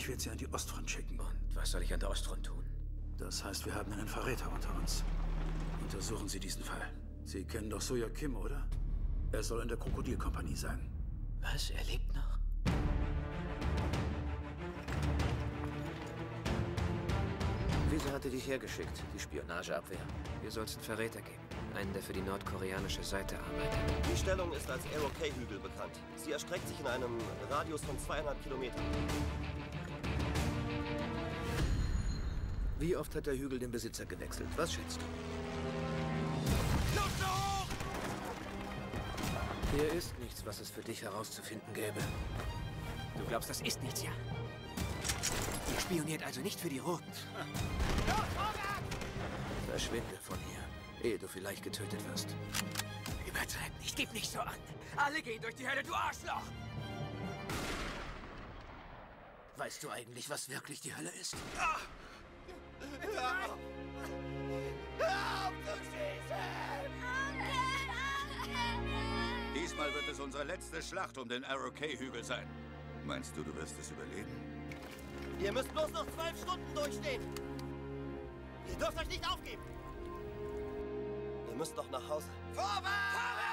Ich werde sie an die Ostfront schicken. Und was soll ich an der Ostfront tun? Das heißt, wir haben einen Verräter unter uns. Untersuchen Sie diesen Fall. Sie kennen doch Soja Kim, oder? Er soll in der Krokodilkompanie sein. Was? Er lebt noch? Wieso hatte dich hergeschickt, die Spionageabwehr? Hier soll es einen Verräter geben. Einen, der für die nordkoreanische Seite arbeitet. Die Stellung ist als ROK-Hügel bekannt. Sie erstreckt sich in einem Radius von 200 Kilometern. Wie oft hat der Hügel den Besitzer gewechselt? Was schätzt du? Luft hoch! Hier ist nichts, was es für dich herauszufinden gäbe. Du glaubst, das ist nichts, ja? Ihr spioniert also nicht für die Roten. Los, vorwärts! Verschwinde von hier, ehe du vielleicht getötet wirst. Übertreib nicht, gib nicht so an. Alle gehen durch die Hölle, du Arschloch! Weißt du eigentlich, was wirklich die Hölle ist? Ah! Hör auf! Hör auf zu schießen! Diesmal wird es unsere letzte Schlacht um den Arrow-K-Hügel sein. Meinst du, du wirst es überleben? Ihr müsst bloß noch 12 Stunden durchstehen. Ihr dürft euch nicht aufgeben. Ihr müsst noch nach Hause. Vorwärts! Vorwärts!